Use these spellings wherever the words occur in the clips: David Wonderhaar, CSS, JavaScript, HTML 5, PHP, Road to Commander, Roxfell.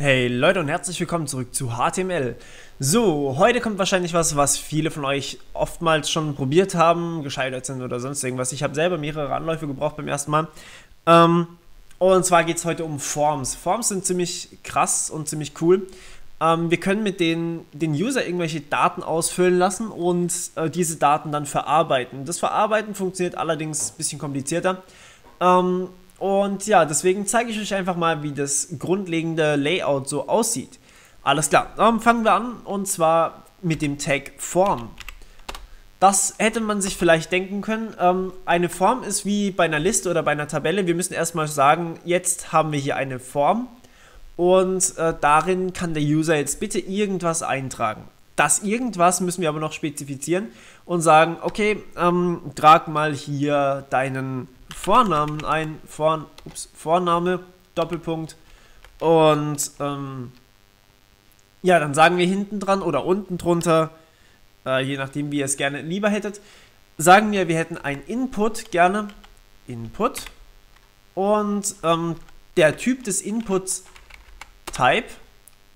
Hey Leute und herzlich willkommen zurück zu HTML. So, heute kommt wahrscheinlich was viele von euch oftmals schon probiert haben, gescheitert sind oder sonst irgendwas. Ich habe selber mehrere Anläufe gebraucht beim ersten Mal. Und zwar geht es heute um Forms. Forms sind ziemlich krass und ziemlich cool. Wir können mit den User irgendwelche Daten ausfüllen lassen und diese Daten dann verarbeiten. Das Verarbeiten funktioniert allerdings ein bisschen komplizierter. Und ja, deswegen zeige ich euch einfach mal, wie das grundlegende Layout so aussieht. Alles klar, fangen wir an und zwar mit dem Tag Form. Das hätte man sich vielleicht denken können. Eine Form ist wie bei einer Liste oder bei einer Tabelle. Wir müssen erstmal sagen, jetzt haben wir hier eine Form und darin kann der User jetzt bitte irgendwas eintragen. Das irgendwas müssen wir aber noch spezifizieren und sagen, okay, trag mal hier deinen Vornamen ein, Vorname, Doppelpunkt, und ja, dann sagen wir hinten dran oder unten drunter, je nachdem wie ihr es gerne lieber hättet, sagen wir, wir hätten ein Input, gerne Input, und der Typ des Inputs Type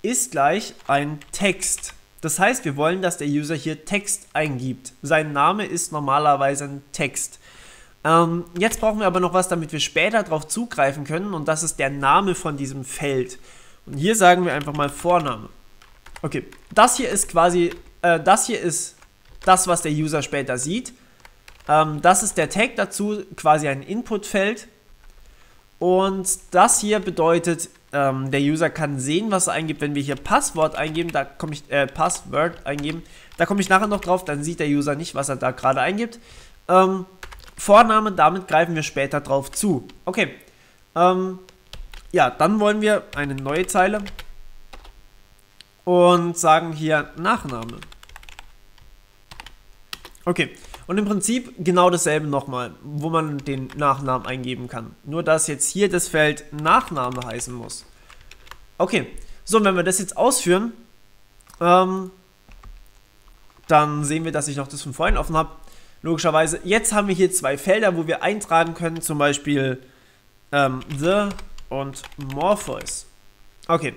ist gleich ein Text. Das heißt, wir wollen, dass der User hier Text eingibt. Sein Name ist normalerweise ein Text. Jetzt brauchen wir aber noch was, damit wir später darauf zugreifen können, und das ist der Name von diesem Feld. Und hier sagen wir einfach mal Vorname. Okay, das hier ist quasi, das hier ist das, was der User später sieht. Das ist der Tag dazu, quasi ein Inputfeld. Und das hier bedeutet, der User kann sehen, was er eingibt. Wenn wir hier Passwort eingeben, da komme ich, da komme ich nachher noch drauf, dann sieht der User nicht, was er da gerade eingibt. Vorname, damit greifen wir später drauf zu. Okay, ja, dann wollen wir eine neue Zeile und sagen hier Nachname. Okay, und im Prinzip genau dasselbe nochmal, wo man den Nachnamen eingeben kann. Nur, dass jetzt hier das Feld Nachname heißen muss. Okay, so, wenn wir das jetzt ausführen, dann sehen wir, dass ich noch das von vorhin offen habe. Logischerweise, jetzt haben wir hier zwei Felder, wo wir eintragen können, zum Beispiel The und Morpheus. Okay,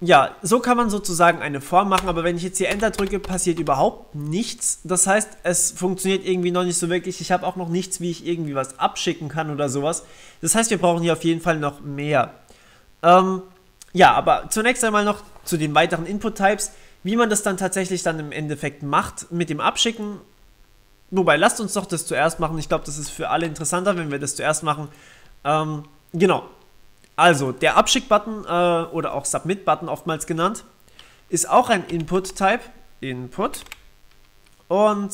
ja, so kann man sozusagen eine Form machen, aber wenn ich jetzt hier Enter drücke, passiert überhaupt nichts. Das heißt, es funktioniert irgendwie noch nicht so wirklich. Ich habe auch noch nichts, wie ich irgendwie was abschicken kann oder sowas. Das heißt, wir brauchen hier auf jeden Fall noch mehr. Ja, aber zunächst einmal noch zu den weiteren Input-Types, wie man das dann tatsächlich dann im Endeffekt macht mit dem Abschicken. Wobei, lasst uns doch das zuerst machen. Ich glaube, das ist für alle interessanter, wenn wir das zuerst machen. Genau. Also, der Abschick-Button oder auch Submit-Button oftmals genannt, ist auch ein Input-Type. Input. Und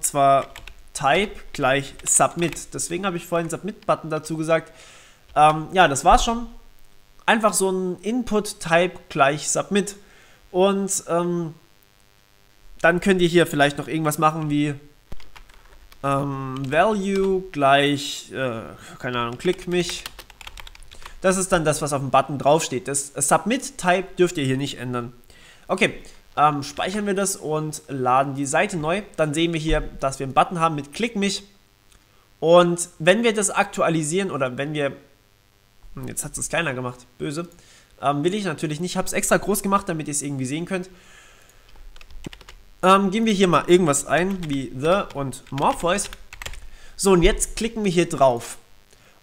zwar Type gleich Submit. Deswegen habe ich vorhin Submit-Button dazu gesagt. Ja, das war's schon. Einfach so ein Input-Type gleich Submit. Und dann könnt ihr hier vielleicht noch irgendwas machen wie Value gleich, keine Ahnung, klick mich. Das ist dann das, was auf dem Button draufsteht. Das Submit-Type dürft ihr hier nicht ändern. Okay, speichern wir das und laden die Seite neu. Dann sehen wir hier, dass wir einen Button haben mit klick mich. Und wenn wir das aktualisieren oder wenn wir, jetzt hat es kleiner gemacht, böse, will ich natürlich nicht, habe es extra groß gemacht, damit ihr es irgendwie sehen könnt. Geben wir hier mal irgendwas ein, wie The und Morpheus. So, und jetzt klicken wir hier drauf.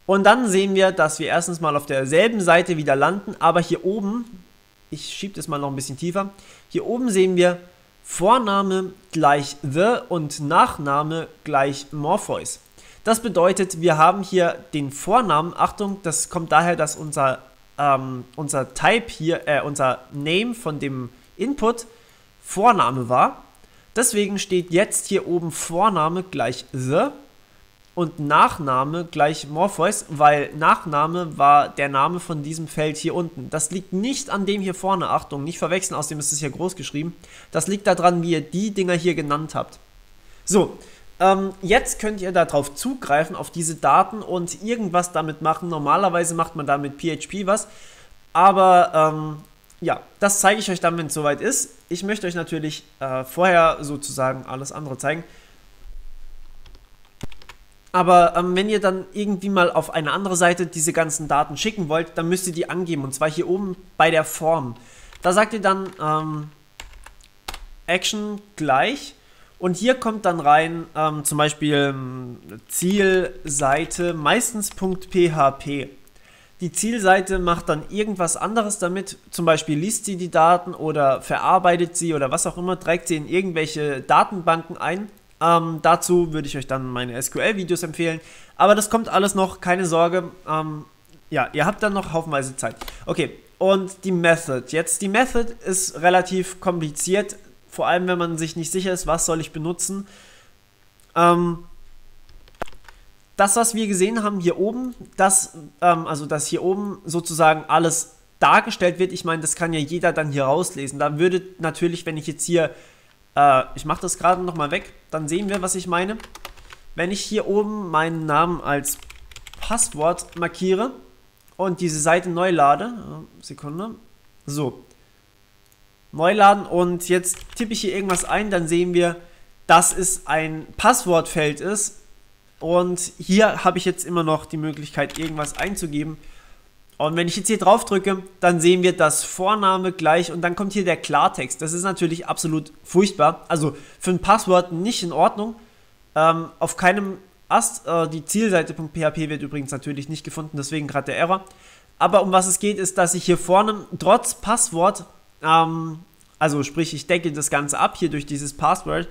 Und dann sehen wir, dass wir erstens mal auf derselben Seite wieder landen, aber hier oben, ich schiebe das mal noch ein bisschen tiefer, hier oben sehen wir Vorname gleich The und Nachname gleich Morpheus. Das bedeutet, wir haben hier den Vornamen, Achtung, das kommt daher, dass unser Type hier, unser Name von dem Input Vorname war. Deswegen steht jetzt hier oben Vorname gleich The und Nachname gleich Morpheus, weil Nachname war der Name von diesem Feld hier unten. Das liegt nicht an dem hier vorne, Achtung, nicht verwechseln, außerdem ist es hier groß geschrieben. Das liegt daran, wie ihr die Dinger hier genannt habt. So, jetzt könnt ihr darauf zugreifen, auf diese Daten und irgendwas damit machen. Normalerweise macht man da mit PHP was, aber ja, das zeige ich euch dann, wenn es soweit ist. Ich möchte euch natürlich vorher sozusagen alles andere zeigen. Aber wenn ihr dann irgendwie mal auf eine andere Seite diese ganzen Daten schicken wollt, dann müsst ihr die angeben. Und zwar hier oben bei der Form. Da sagt ihr dann Action gleich. Und hier kommt dann rein zum Beispiel Zielseite meistens .php. Die Zielseite macht dann irgendwas anderes damit, zum Beispiel liest sie die Daten oder verarbeitet sie oder was auch immer, trägt sie in irgendwelche Datenbanken ein. Dazu würde ich euch dann meine SQL-Videos empfehlen, aber das kommt alles noch, keine Sorge, ja, ihr habt dann noch haufenweise Zeit. Okay, und die Method. Jetzt, die Method ist relativ kompliziert, vor allem wenn man sich nicht sicher ist, was soll ich benutzen. Das, was wir gesehen haben hier oben, das, also dass hier oben sozusagen alles dargestellt wird, ich meine, das kann ja jeder dann hier rauslesen. Da würde natürlich, wenn ich jetzt hier, ich mache das gerade nochmal weg, dann sehen wir, was ich meine. Wenn ich hier oben meinen Namen als Passwort markiere und diese Seite neu lade, Sekunde, so, neu laden und jetzt tippe ich hier irgendwas ein, dann sehen wir, dass es ein Passwortfeld ist. Und hier habe ich jetzt immer noch die Möglichkeit, irgendwas einzugeben. Und wenn ich jetzt hier drauf drücke, dann sehen wir das Vorname gleich und dann kommt hier der Klartext. Das ist natürlich absolut furchtbar. Also für ein Passwort nicht in Ordnung. Auf keinem Ast. Die Zielseite.php wird übrigens natürlich nicht gefunden, deswegen gerade der Error. Aber um was es geht, ist, dass ich hier vorne trotz Passwort, also sprich, ich decke das Ganze ab hier durch dieses Passwort,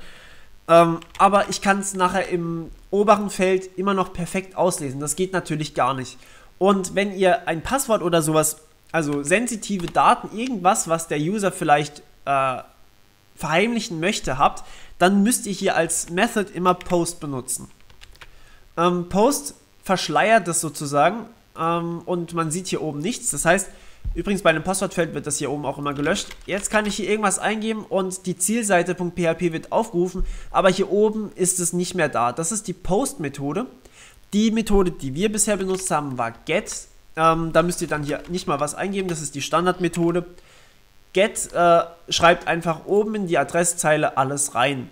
aber ich kann es nachher im oberen Feld immer noch perfekt auslesen. Das geht natürlich gar nicht. Und wenn ihr ein Passwort oder sowas, also sensitive Daten, irgendwas, was der User vielleicht verheimlichen möchte, habt, dann müsst ihr hier als Method immer Post benutzen. Post verschleiert das sozusagen und man sieht hier oben nichts. Das heißt, übrigens bei einem Passwortfeld wird das hier oben auch immer gelöscht. Jetzt kann ich hier irgendwas eingeben und die Zielseite.php wird aufgerufen, aber hier oben ist es nicht mehr da. Das ist die Post-Methode. Die Methode, die wir bisher benutzt haben, war get. Da müsst ihr dann hier nicht mal was eingeben, das ist die Standardmethode. Get schreibt einfach oben in die Adresszeile alles rein.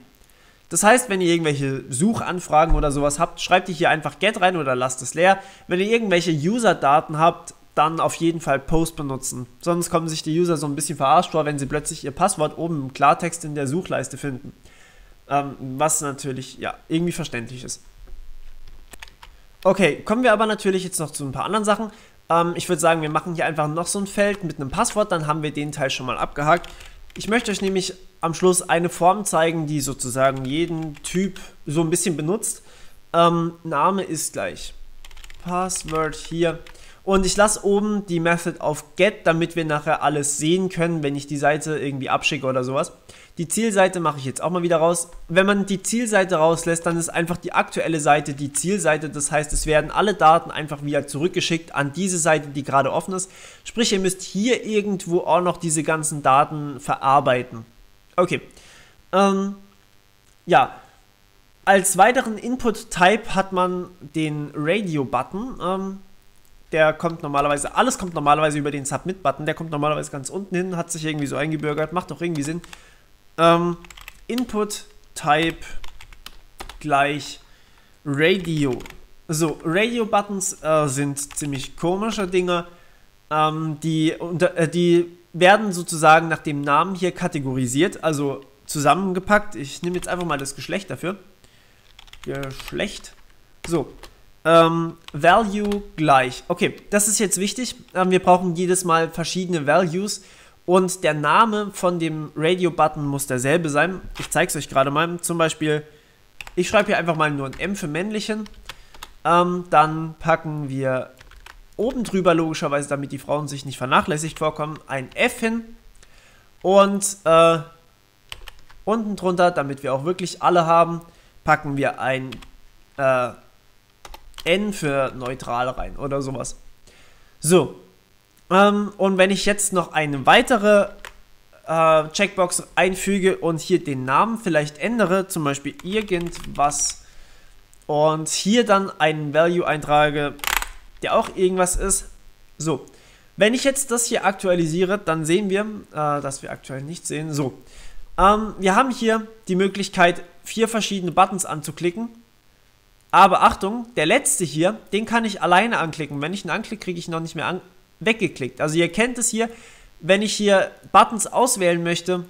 Das heißt, wenn ihr irgendwelche Suchanfragen oder sowas habt, schreibt ihr hier einfach get rein oder lasst es leer. Wenn ihr irgendwelche User-Daten habt, dann auf jeden Fall Post benutzen. Sonst kommen sich die User so ein bisschen verarscht vor, wenn sie plötzlich ihr Passwort oben im Klartext in der Suchleiste finden. Was natürlich, ja, irgendwie verständlich ist. Okay, kommen wir aber natürlich jetzt noch zu ein paar anderen Sachen. Ich würde sagen, wir machen hier einfach noch so ein Feld mit einem Passwort, dann haben wir den Teil schon mal abgehakt. Ich möchte euch nämlich am Schluss eine Form zeigen, die sozusagen jeden Typ so ein bisschen benutzt. Name ist gleich Passwort hier. Und ich lasse oben die Method auf get, damit wir nachher alles sehen können, wenn ich die Seite irgendwie abschicke oder sowas. Die Zielseite mache ich jetzt auch mal wieder raus. Wenn man die Zielseite rauslässt, dann ist einfach die aktuelle Seite die Zielseite. Das heißt, es werden alle Daten einfach wieder zurückgeschickt an diese Seite, die gerade offen ist. Sprich, ihr müsst hier irgendwo auch noch diese ganzen Daten verarbeiten. Okay. Ja. Als weiteren Input-Type hat man den Radio-Button. Der kommt normalerweise, alles kommt normalerweise über den Submit-Button, der kommt normalerweise ganz unten hin, hat sich irgendwie so eingebürgert, macht doch irgendwie Sinn. Input-Type gleich Radio. So, Radio-Buttons sind ziemlich komische Dinge, die werden sozusagen nach dem Namen hier kategorisiert, also zusammengepackt. Ich nehme jetzt einfach mal das Geschlecht dafür. Geschlecht. So. Value gleich. Okay, das ist jetzt wichtig. Wir brauchen jedes Mal verschiedene Values und der Name von dem Radio-Button muss derselbe sein. Ich zeige es euch gerade mal. Zum Beispiel, ich schreibe hier einfach mal nur ein M für Männlichen. Dann packen wir oben drüber logischerweise, damit die Frauen sich nicht vernachlässigt vorkommen, ein F hin. Und unten drunter, damit wir auch wirklich alle haben, packen wir ein N für neutral rein oder sowas. So, und wenn ich jetzt noch eine weitere Checkbox einfüge und hier den Namen vielleicht ändere, zum Beispiel irgendwas, und hier dann einen Value eintrage, der auch irgendwas ist. So, wenn ich jetzt das hier aktualisiere, dann sehen wir, dass wir aktuell nichts sehen. So, wir haben hier die Möglichkeit, 4 verschiedene Buttons anzuklicken. Aber Achtung, der letzte hier, den kann ich alleine anklicken. Wenn ich ihn anklicke, kriege ich ihn noch nicht mehr weggeklickt. Also ihr kennt es hier, wenn ich hier Buttons auswählen möchte,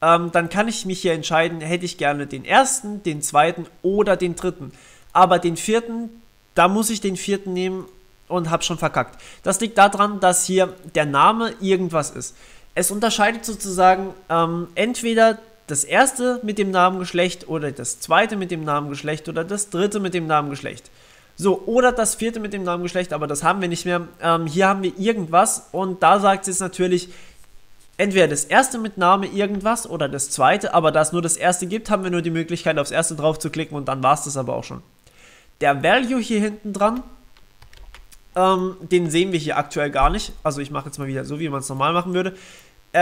dann kann ich mich hier entscheiden, hätte ich gerne den ersten, den zweiten oder den dritten. Aber den vierten, da muss ich den vierten nehmen und habe schon verkackt. Das liegt daran, dass hier der Name irgendwas ist. Es unterscheidet sozusagen entweder das erste mit dem Namen Geschlecht oder das zweite mit dem Namen Geschlecht oder das dritte mit dem Namen Geschlecht. So, oder das vierte mit dem Namen Geschlecht, aber das haben wir nicht mehr. Hier haben wir irgendwas und da sagt es natürlich, entweder das erste mit Name irgendwas oder das zweite, aber da es nur das erste gibt, haben wir nur die Möglichkeit, aufs erste drauf zu klicken und dann war es das aber auch schon. Der Value hier hinten dran, den sehen wir hier aktuell gar nicht. Also ich mache jetzt mal wieder so, wie man es normal machen würde.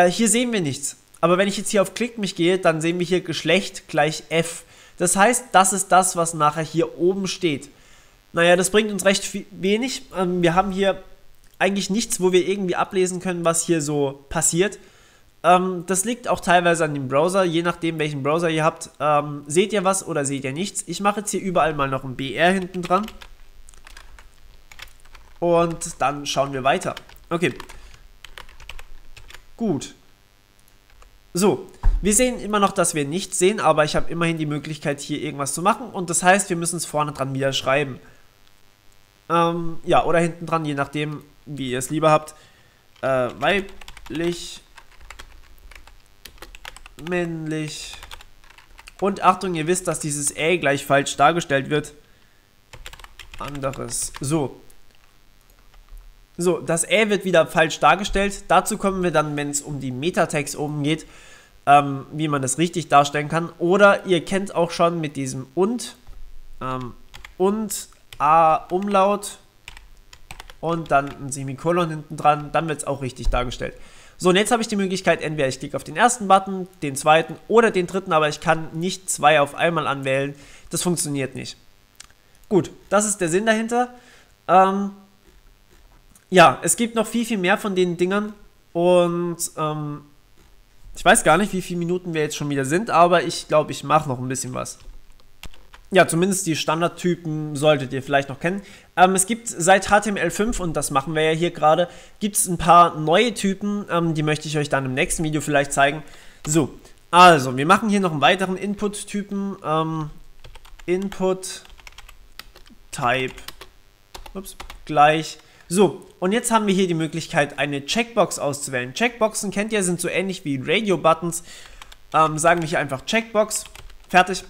Hier sehen wir nichts. Aber wenn ich jetzt hier auf Klick mich gehe, dann sehen wir hier Geschlecht gleich F. Das heißt, das ist das, was nachher hier oben steht. Naja, das bringt uns recht wenig. Wir haben hier eigentlich nichts, wo wir irgendwie ablesen können, was hier so passiert. Das liegt auch teilweise an dem Browser. Je nachdem, welchen Browser ihr habt, seht ihr was oder seht ihr nichts. Ich mache jetzt hier überall mal noch ein BR hinten dran. Und dann schauen wir weiter. Okay. Gut. So, wir sehen immer noch, dass wir nichts sehen, aber ich habe immerhin die Möglichkeit, hier irgendwas zu machen. Und das heißt, wir müssen es vorne dran wieder schreiben. Ja, oder hinten dran, je nachdem, wie ihr es lieber habt. Weiblich, männlich. Und Achtung, ihr wisst, dass dieses Ä gleich falsch dargestellt wird. Anderes. So. So, das Ä wird wieder falsch dargestellt. Dazu kommen wir dann, wenn es um die Meta-Tags oben geht, wie man das richtig darstellen kann. Oder ihr kennt auch schon mit diesem und A-Umlaut und dann ein Semikolon hinten dran. Dann wird es auch richtig dargestellt. So, und jetzt habe ich die Möglichkeit, entweder ich klicke auf den ersten Button, den zweiten oder den dritten, aber ich kann nicht zwei auf einmal anwählen. Das funktioniert nicht. Gut, das ist der Sinn dahinter. Ja, es gibt noch viel, viel mehr von den Dingern und ich weiß gar nicht, wie viele Minuten wir jetzt schon wieder sind, aber ich glaube, ich mache noch ein bisschen was. Ja, zumindest die Standardtypen solltet ihr vielleicht noch kennen. Es gibt seit HTML5, und das machen wir ja hier gerade, gibt es ein paar neue Typen, die möchte ich euch dann im nächsten Video vielleicht zeigen. So, also, wir machen hier noch einen weiteren Input-Typen, Input-Type, ups, gleich. So, und jetzt haben wir hier die Möglichkeit, eine Checkbox auszuwählen. Checkboxen, kennt ihr, sind so ähnlich wie Radio-Buttons. Sagen wir hier einfach Checkbox, fertig.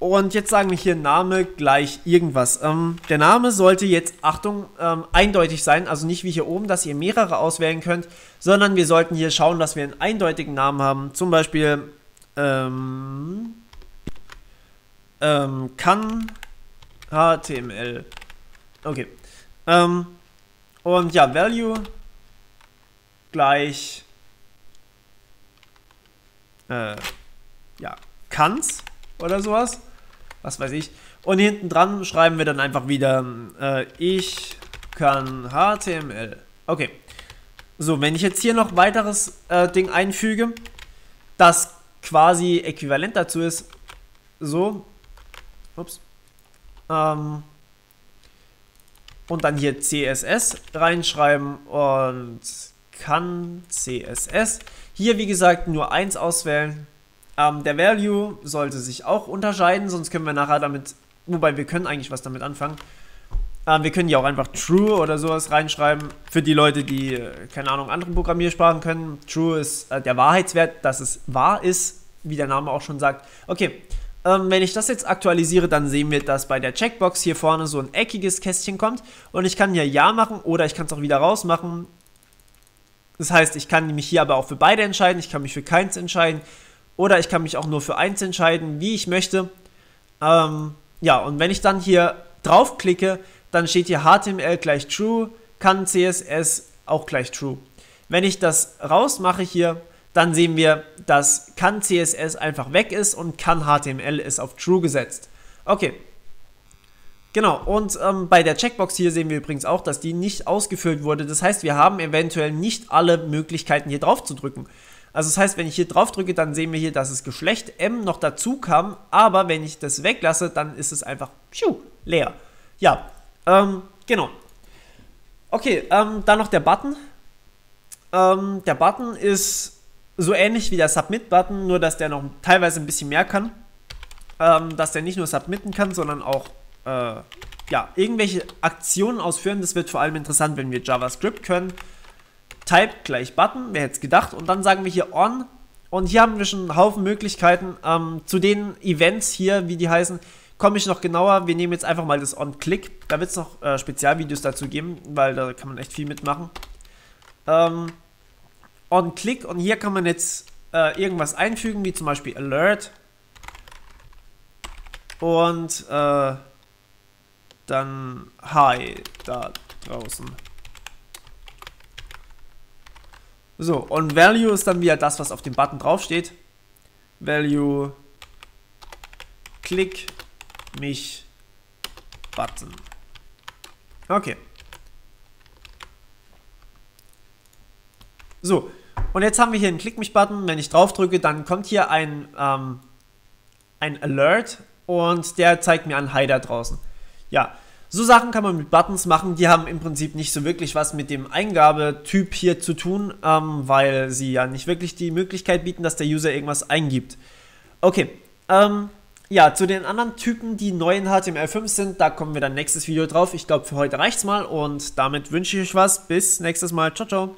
Und jetzt sagen wir hier Name gleich irgendwas. Der Name sollte jetzt, Achtung, eindeutig sein. Also nicht wie hier oben, dass ihr mehrere auswählen könnt, sondern wir sollten hier schauen, dass wir einen eindeutigen Namen haben. Zum Beispiel kann HTML. Okay. Und ja, Value gleich ja, kann's oder sowas, was weiß ich. Und hinten dran schreiben wir dann einfach wieder ich kann HTML. Okay, so, wenn ich jetzt hier noch weiteres Ding einfüge, das quasi äquivalent dazu ist, so, ups, und dann hier CSS reinschreiben und kann CSS. Hier, wie gesagt, nur eins auswählen. Der Value sollte sich auch unterscheiden, sonst können wir nachher damit, wobei wir können eigentlich was damit anfangen. Wir können hier auch einfach True oder sowas reinschreiben. Für die Leute, die, keine Ahnung, andere Programmiersprachen können. True ist der Wahrheitswert, dass es wahr ist, wie der Name auch schon sagt. Okay. Wenn ich das jetzt aktualisiere, dann sehen wir, dass bei der Checkbox hier vorne so ein eckiges Kästchen kommt und ich kann hier Ja machen oder ich kann es auch wieder raus machen. Das heißt, ich kann mich hier aber auch für beide entscheiden, ich kann mich für keins entscheiden oder ich kann mich auch nur für eins entscheiden, wie ich möchte. Ja, und wenn ich dann hier draufklicke, dann steht hier HTML gleich True, kann CSS auch gleich True. Wenn ich das rausmache hier, dann sehen wir, dass kann CSS einfach weg ist und kann HTML ist auf True gesetzt. Okay. Genau, und bei der Checkbox hier sehen wir übrigens auch, dass die nicht ausgefüllt wurde. Das heißt, wir haben eventuell nicht alle Möglichkeiten hier drauf zu drücken. Also das heißt, wenn ich hier drauf drücke, dann sehen wir hier, dass das Geschlecht M noch dazu kam, aber wenn ich das weglasse, dann ist es einfach leer. Ja, genau. Okay, dann noch der Button. Der Button ist so ähnlich wie der Submit-Button, nur dass der noch teilweise ein bisschen mehr kann. Dass der nicht nur submitten kann, sondern auch ja, irgendwelche Aktionen ausführen. Das wird vor allem interessant, wenn wir JavaScript können. Type gleich Button, wer hätte es gedacht. Und dann sagen wir hier on. Und hier haben wir schon einen Haufen Möglichkeiten. Zu den Events hier, wie die heißen, komme ich noch genauer. Wir nehmen jetzt einfach mal das on-click. Da wird es noch Spezialvideos dazu geben, weil da kann man echt viel mitmachen. On-click. Und hier kann man jetzt irgendwas einfügen, wie zum Beispiel alert. Und dann hi da draußen. So, und Value ist dann wieder das, was auf dem Button draufsteht. Value, klick mich, Button. Okay. So, und jetzt haben wir hier einen Klick mich Button. Wenn ich drauf drücke, dann kommt hier ein Alert und der zeigt mir an, hi da draußen. Ja, so Sachen kann man mit Buttons machen, die haben im Prinzip nicht so wirklich was mit dem Eingabetyp hier zu tun, weil sie ja nicht wirklich die Möglichkeit bieten, dass der User irgendwas eingibt. Okay, ja, zu den anderen Typen, die neu in HTML5 sind, da kommen wir dann nächstes Video drauf. Ich glaube, für heute reicht's mal und damit wünsche ich euch was. Bis nächstes Mal. Ciao, ciao.